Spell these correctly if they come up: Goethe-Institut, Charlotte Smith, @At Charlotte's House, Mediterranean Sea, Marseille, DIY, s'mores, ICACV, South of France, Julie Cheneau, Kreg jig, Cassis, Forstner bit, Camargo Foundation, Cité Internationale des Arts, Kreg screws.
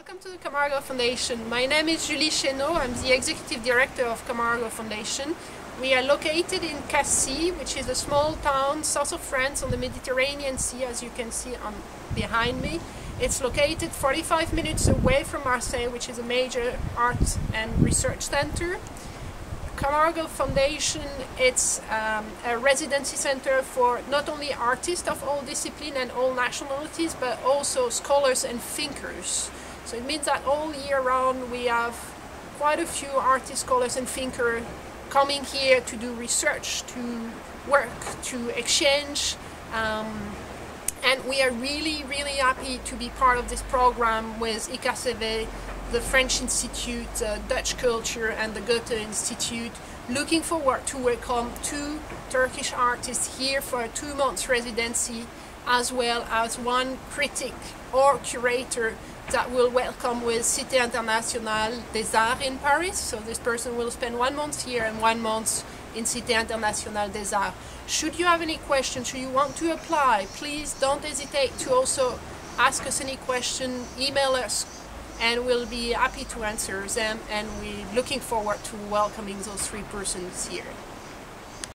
Welcome to the Camargo Foundation. My name is Julie Cheneau. I'm the Executive Director of Camargo Foundation. We are located in Cassis, which is a small town south of France on the Mediterranean Sea, as you can see behind me. It's located 45 minutes away from Marseille, which is a major arts and research center. Camargo Foundation, it's a residency center for not only artists of all disciplines and all nationalities, but also scholars and thinkers. So it means that all year round we have quite a few artists, scholars and thinkers coming here to do research, to work, to exchange. And we are really, really happy to be part of this program with ICACV, the French Institute, Dutch Culture and the Goethe-Institut, looking forward to welcome two Turkish artists here for a 2-month residency, as well as one critic or curator that will welcome with Cité Internationale des Arts in Paris. So this person will spend 1 month here and 1 month in Cité Internationale des Arts. Should you have any questions, should you want to apply, please don't hesitate to also ask us any question, email us, and we'll be happy to answer them, and we're looking forward to welcoming those three persons here.